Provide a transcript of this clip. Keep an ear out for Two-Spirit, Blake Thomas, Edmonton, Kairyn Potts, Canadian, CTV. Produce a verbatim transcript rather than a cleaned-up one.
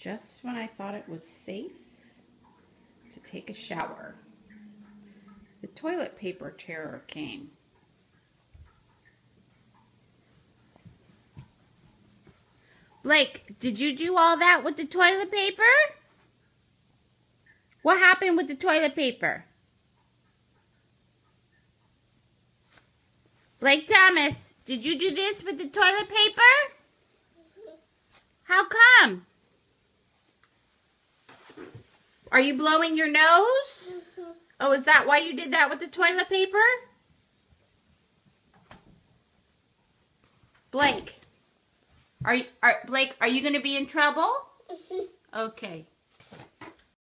just when I thought it was safe to take a shower, the toilet paper terror came. Blake, did you do all that with the toilet paper? What happened with the toilet paper? Blake Thomas, did you do this with the toilet paper? How come? Are you blowing your nose? Oh, is that why you did that with the toilet paper? Blake, are you, are, Blake, are you going to be in trouble? Okay.